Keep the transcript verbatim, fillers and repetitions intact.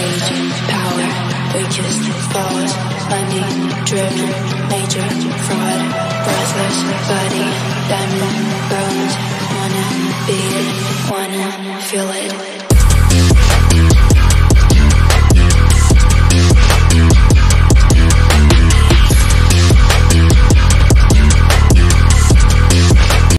raging power, weakest thought, money, driven, major, fraud, breathless body, diamond bones, wanna be it, wanna feel it.